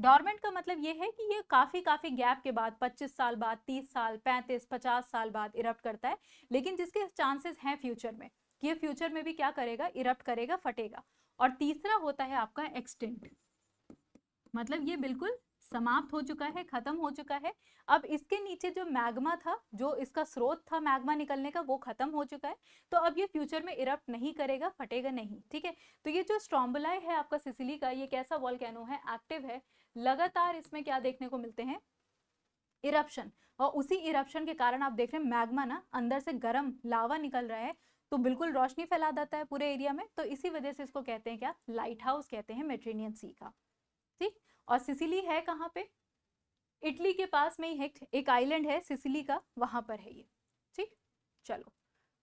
डॉर्मेंट का मतलब ये है कि ये काफ़ी गैप के बाद, 25 साल बाद, 30 साल, 35, 50 साल बाद इरप्ट करता है, लेकिन जिसके चांसेस हैं फ्यूचर में कि ये फ्यूचर में भी क्या करेगा, इरप्ट करेगा, फटेगा। और तीसरा होता है आपका एक्सटिंक्ट, मतलब ये बिल्कुल समाप्त हो चुका है, ख़त्म हो चुका है। अब इसके नीचे जो मैग्मा था, जो इसका स्रोत था मैग्मा निकलने का, वो ख़त्म हो चुका है, तो अब ये फ्यूचर में इरप्ट नहीं करेगा, फटेगा नहीं, ठीक है। तो ये जो स्ट्रोम्बोलाई है आपका सिसिली का, ये कैसा वॉल्केनो है? एक्टिव है, लगातार इसमें क्या देखने को मिलते हैं? इरप्शन। और उसी इरप्शन के कारण आप देख रहे हैं मैग्मा ना अंदर से गर्म लावा निकल रहा है, तो बिल्कुल रोशनी फैला देता है पूरे एरिया में, तो इसी वजह से इसको कहते हैं क्या? लाइट हाउस कहते हैं मेडिटेरेनियन सी का, ठीक। और सिसिली है कहाँ पे? इटली के पास में ही है, एक आइलैंड है सिसिली का, वहाँ पर है ये, ठीक। चलो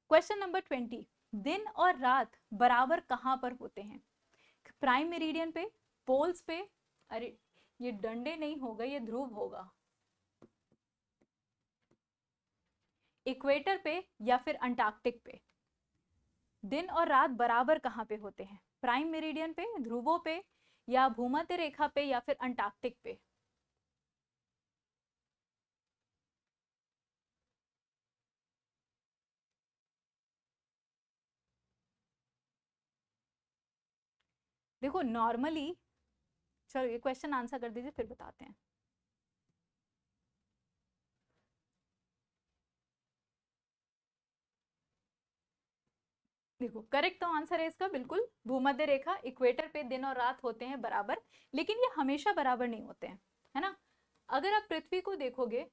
क्वेश्चन नंबर 20, दिन और रात बराबर कहाँ पर होते हैं? प्राइम मेरिडियन पे, पोल्स पे। अरे ये डंडे नहीं होगा, ये ध्रुव होगा। इक्वेटर पे या फिर अंटार्कटिक पे। दिन और रात बराबर कहाँ पे होते हैं? प्राइम मेरिडियन पे, ध्रुवों पे, या भूमध्य रेखा पे, या फिर अंटार्कटिक पे। देखो नॉर्मली, चलो ये क्वेश्चन आंसर कर दीजिए फिर बताते हैं। देखो करेक्ट तो आंसर है इसका बिल्कुल भूमध्य रेखा, इक्वेटर पे दिन और रात होते हैं बराबर, लेकिन ये हमेशा बराबर नहीं होते हैं, है ना। अगर आप पृथ्वी को देखोगे,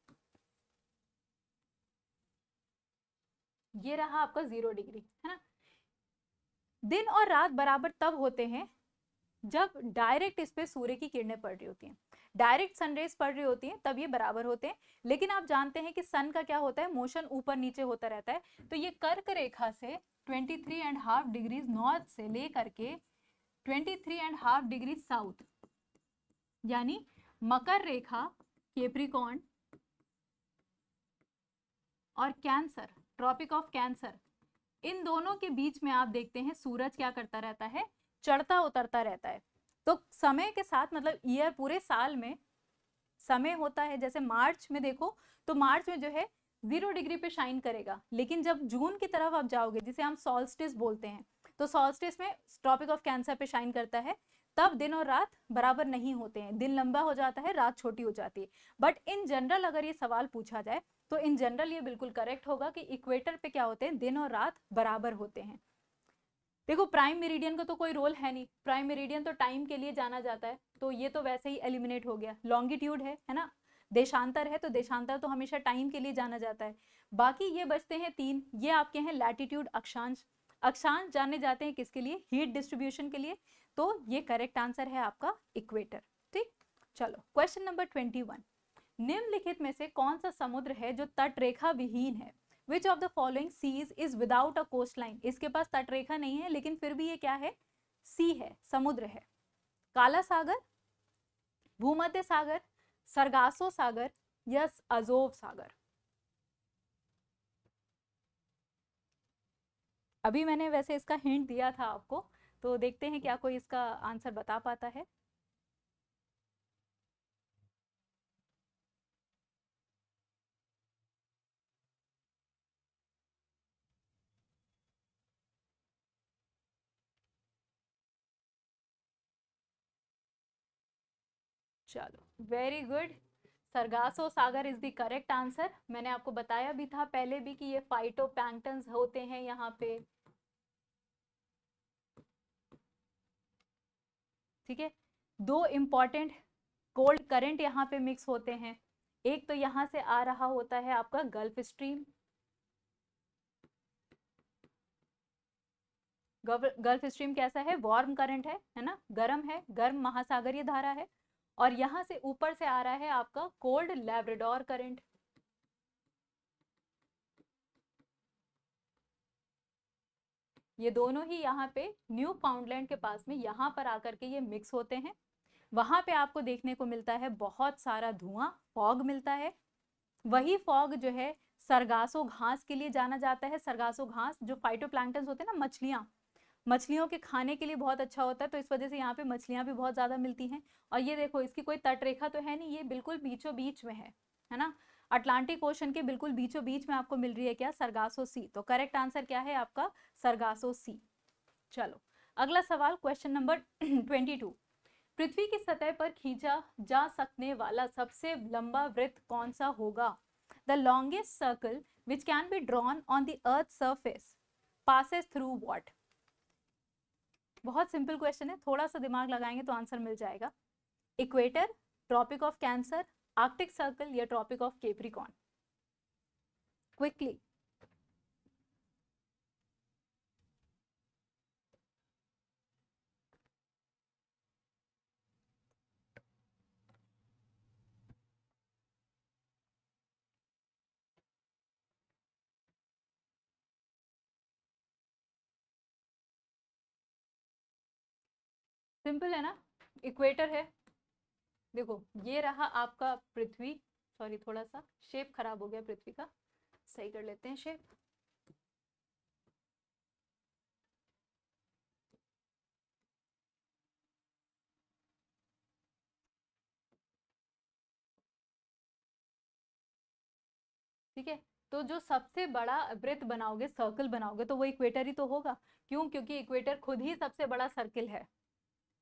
ये रहा आपका 0 डिग्री है ना। दिन और रात बराबर तब होते हैं जब डायरेक्ट इस पे सूर्य की किरणें पड़ रही होती हैं, डायरेक्ट सनरेज पड़ रही होती हैं, तब ये बराबर होते हैं। लेकिन आप जानते हैं कि सन का क्या होता है, मोशन ऊपर नीचे होता रहता है, तो ये कर्क रेखा से 23.5 डिग्री नॉर्थ से लेकर के 23.5 डिग्री साउथ, यानी मकर रेखा, कैप्रिकॉर्न और कैंसर, ट्रॉपिक ऑफ कैंसर, इन दोनों के बीच में आप देखते हैं सूरज क्या करता रहता है, चढ़ता उतरता रहता है। तो समय के साथ मतलब ईयर, पूरे साल में समय होता है, जैसे मार्च में देखो तो मार्च में जो है 0 डिग्री पे शाइन करेगा, लेकिन जब जून की तरफ आप जाओगे जिसे हम सॉल्स्टिस बोलते हैं, तो सॉल्स्टिस में ट्रॉपिक ऑफ कैंसर पे शाइन करता है, तब दिन और रात बराबर नहीं होते हैं, दिन लंबा हो जाता है, रात छोटी हो जाती है। बट इन जनरल अगर ये सवाल पूछा जाए तो इन जनरल ये बिल्कुल करेक्ट होगा कि इक्वेटर पे क्या होते हैं, दिन और रात बराबर होते हैं। देखो प्राइम मेरिडियन का तो कोई रोल है नहीं, प्राइम मेरिडियन तो टाइम के लिए जाना जाता है, तो ये तो वैसे ही एलिमिनेट हो गया। लॉन्गिट्यूड है ना, देशांतर है, तो देशांतर तो हमेशा टाइम के लिए जाना जाता है। बाकी ये बचते हैं 3, ये आपके हैं लैटिट्यूड, अक्षांश। अक्षांश जाने जाते हैं किसके लिए? हीट डिस्ट्रीब्यूशन के लिए, तो ये करेक्ट आंसर है आपका इक्वेटर, ठीक। चलो क्वेश्चन नंबर 21, निम्नलिखित में से कौन सा समुद्र है जो तटरेखा विहीन है? Which of the following seas is without a coastline? इसके पास तटरेखा नहीं है, लेकिन फिर भी ये क्या है? सी है, समुद्र है। काला सागर, भूमध्य सागर, सरगासो सागर या अज़ोव सागर। अभी मैंने वैसे इसका हिंट दिया था आपको, तो देखते हैं क्या कोई इसका आंसर बता पाता है। चलो वेरी गुड, सरगासो सागर इज द करेक्ट आंसर। मैंने आपको बताया भी था पहले भी कि ये फाइटोप्लैंक्टन्स होते हैं यहाँ पे, ठीक है। दो इम्पॉर्टेंट कोल्ड करंट यहाँ पे मिक्स होते हैं, एक तो यहाँ से आ रहा होता है आपका गल्फ स्ट्रीम, गल्फ स्ट्रीम कैसा है, वार्म करंट है ना, गर्म है, गर्म महासागरीय धारा है। और यहाँ से ऊपर से आ रहा है आपका कोल्ड लैब्राडोर करंट, ये दोनों ही यहाँ पे न्यू फाउंडलैंड के पास में यहाँ पर आकर के ये मिक्स होते हैं। वहां पे आपको देखने को मिलता है बहुत सारा धुआं, फॉग मिलता है। वही फॉग जो है सरगासो घास के लिए जाना जाता है। सरगासो घास जो फाइटोप्लैंक्टन होते हैं ना, मछलियों के खाने के लिए बहुत अच्छा होता है, तो इस वजह से यहाँ पे मछलियाँ भी बहुत ज़्यादा मिलती हैं। और ये देखो इसकी कोई तटरेखा तो है नहीं, ये बिल्कुल बीचों बीच में है ना, अटलांटिक ओशन के बिल्कुल बीचों बीच में आपको मिल रही है क्या, सरगासो सी। तो करेक्ट आंसर क्या है आपका, सरगासो सी। चलो अगला सवाल, क्वेश्चन नंबर 22। पृथ्वी की सतह पर खींचा जा सकने वाला सबसे लंबा वृत्त कौन सा होगा? The longest circle which can be drawn on the earth surface passes through what. बहुत सिंपल क्वेश्चन है, थोड़ा सा दिमाग लगाएंगे तो आंसर मिल जाएगा। Equator, tropic of cancer, Arctic circle या tropic of Capricorn. Quickly simple है ना, इक्वेटर है। देखो ये रहा आपका पृथ्वी, सॉरी थोड़ा सा शेप खराब हो गया पृथ्वी का, सही कर लेते हैं शेप। ठीक है, तो जो सबसे बड़ा वृत्त बनाओगे, सर्कल बनाओगे, तो वो इक्वेटर ही तो होगा। क्यों? क्योंकि इक्वेटर खुद ही सबसे बड़ा सर्किल है,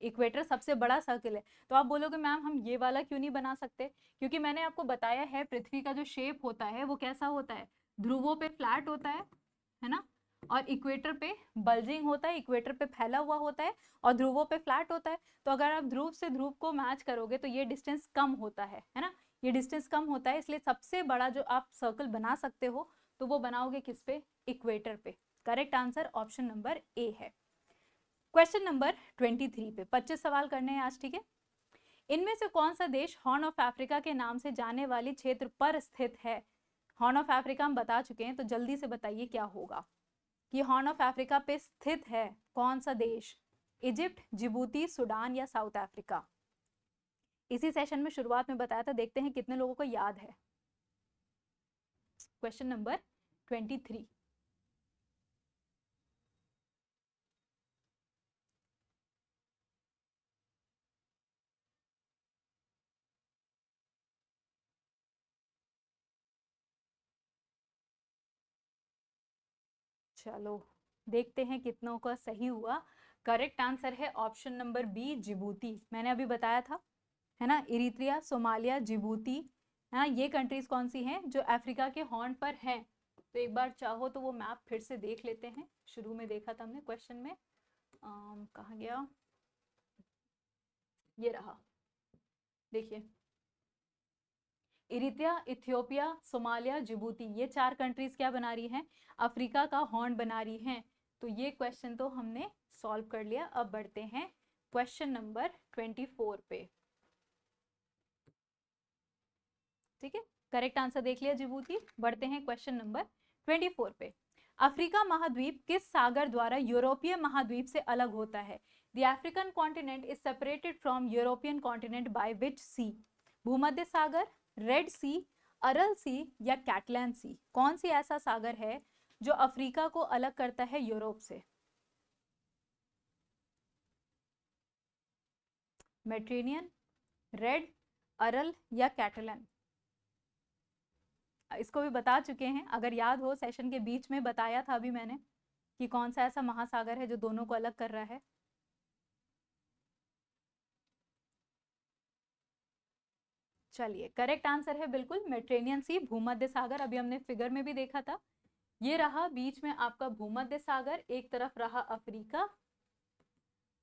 इक्वेटर सबसे बड़ा सर्किल है। तो आप बोलोगे मैम हम ये वाला क्यों नहीं बना सकते? क्योंकि मैंने आपको बताया है पृथ्वी का जो शेप होता है वो कैसा होता है, ध्रुवों पे फ्लैट होता है ना, और इक्वेटर पे बल्जिंग होता है, इक्वेटर पे फैला हुआ होता है, और ध्रुवों पे फ्लैट होता है। तो अगर आप ध्रुव से ध्रुव को मैच करोगे तो ये डिस्टेंस कम होता है ना, ये डिस्टेंस कम होता है। इसलिए सबसे बड़ा जो आप सर्कल बना सकते हो तो वो बनाओगे किस पे, इक्वेटर पे। Correct answer option number A है। क्वेश्चन नंबर 23 पे 25 सवाल करने हैं आज, ठीक है। इनमें से कौन सा देश हॉर्न ऑफ अफ्रीका के नाम से जाने वाली क्षेत्र पर स्थित है? हॉर्न ऑफ अफ्रीका हम बता चुके हैं, तो जल्दी से बताइए क्या होगा कि हॉर्न ऑफ अफ्रीका पे स्थित है कौन सा देश, इजिप्ट, जिबूती, सूडान या साउथ अफ्रीका। इसी सेशन में शुरुआत में बताया था, देखते हैं कितने लोगों को याद है। क्वेश्चन नंबर 23, चलो देखते हैं कितनों का सही हुआ। करेक्ट आंसर है ऑप्शन नंबर बी, जिबूती। मैंने अभी बताया था है ना, इरित्रिया, सोमालिया, जिबूती है ना, ये कंट्रीज कौन सी हैं जो अफ्रीका के हॉर्न पर हैं। तो एक बार चाहो तो वो मैप फिर से देख लेते हैं, शुरू में देखा था हमने क्वेश्चन में, कहाँ गया, ये रहा, देखिए इरित्रिया, इथियोपिया, सोमालिया, जिबूती, ये चार कंट्रीज क्या बना रही हैं, अफ्रीका का हॉर्न बना रही हैं। तो ये क्वेश्चन तो हमने सॉल्व कर लिया। अब बढ़ते हैं क्वेश्चन नंबर 24 पे, ठीक है। करेक्ट आंसर देख लिया जिबूती। बढ़ते हैं क्वेश्चन नंबर 24 पे। अफ्रीका महाद्वीप किस सागर द्वारा यूरोपीय महाद्वीप से अलग होता है? The African continent is separated from European continent by which sea? भूमध्य सागर, रेड सी, अरल सी या कैटलन सी? कौन सी ऐसा सागर है जो अफ्रीका को अलग करता है यूरोप से? मेडिटेरेनियन, रेड, अरल या कैटलन। इसको भी बता चुके हैं, अगर याद हो सेशन के बीच में बताया था अभी मैंने कि कौन सा ऐसा महासागर है जो दोनों को अलग कर रहा है। चलिए, करेक्ट आंसर है बिल्कुल मेडिटेरेनियन सी, भूमध्य सागर। अभी हमने फिगर में भी देखा था, ये रहा बीच में आपका भूमध्य सागर, एक तरफ रहा अफ्रीका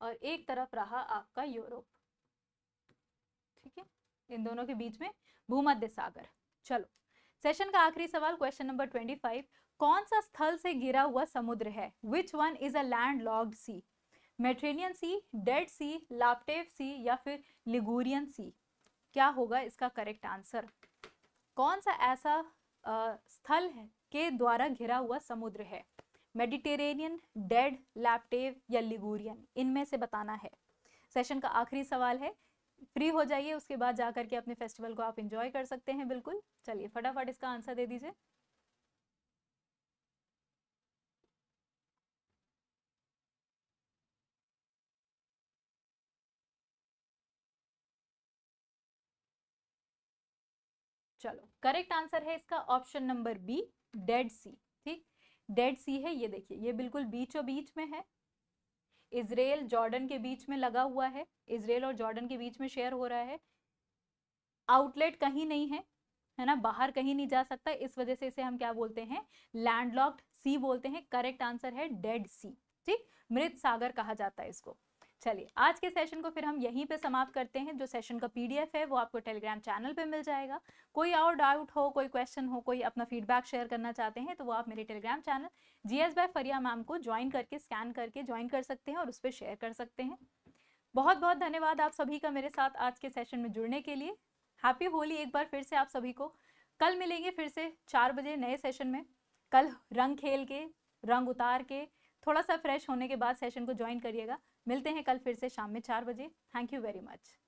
और एक तरफ रहा आपका यूरोप, ठीक है, इन दोनों के बीच में भूमध्य सागर। चलो, सेशन का आखिरी सवाल, क्वेश्चन नंबर 25, कौन सा स्थल से घिरा हुआ समुद्र है? Which one is a landlocked sea? Mediterranean Sea, dead C, Laptev सी या फिर लिगूरियन सी? क्या होगा इसका करेक्ट आंसर? कौन सा ऐसा स्थल है के द्वारा घिरा हुआ समुद्र है? मेडिटेरेनियन, डेड, लैप्टेव या लिगूरियन? इनमें से बताना है। सेशन का आखिरी सवाल है, फ्री हो जाइए, उसके बाद जाकर के अपने फेस्टिवल को आप एंजॉय कर सकते हैं बिल्कुल। चलिए फटाफट इसका आंसर दे दीजिए। चलो, करेक्ट आंसर है इसका ऑप्शन नंबर बी, डेड सी। ठीक, डेड सी है ये, देखिए ये बिल्कुल बीचों बीच में है, इजराइल जॉर्डन के बीच में लगा हुआ है, इजराइल और जॉर्डन के बीच में शेयर हो रहा है, आउटलेट कहीं नहीं है, है ना, बाहर कहीं नहीं जा सकता, इस वजह से इसे हम क्या बोलते हैं? लैंडलॉक्ड सी बोलते हैं। करेक्ट आंसर है डेड सी। ठीक, मृत सागर कहा जाता है इसको। चलिए, आज के सेशन को फिर हम यहीं पे समाप्त करते हैं। जो सेशन का पीडीएफ है वो आपको टेलीग्राम चैनल पे मिल जाएगा। कोई और डाउट हो, कोई क्वेश्चन हो, कोई अपना फीडबैक शेयर करना चाहते हैं तो वो आप मेरे Telegram channel GS by Fariya ma'am को ज्वाइन करके, स्कैन करके ज्वाइन कर सकते हैं और उस पर शेयर कर सकते हैं। बहुत बहुत धन्यवाद आप सभी का मेरे साथ आज के सेशन में जुड़ने के लिए। हैप्पी होली एक बार फिर से आप सभी को। कल मिलेंगे फिर से 4 बजे नए सेशन में। कल रंग खेल के, रंग उतार के, थोड़ा सा फ्रेश होने के बाद सेशन को ज्वाइन करिएगा। मिलते हैं कल फिर से शाम में 4 बजे। Thank you very much.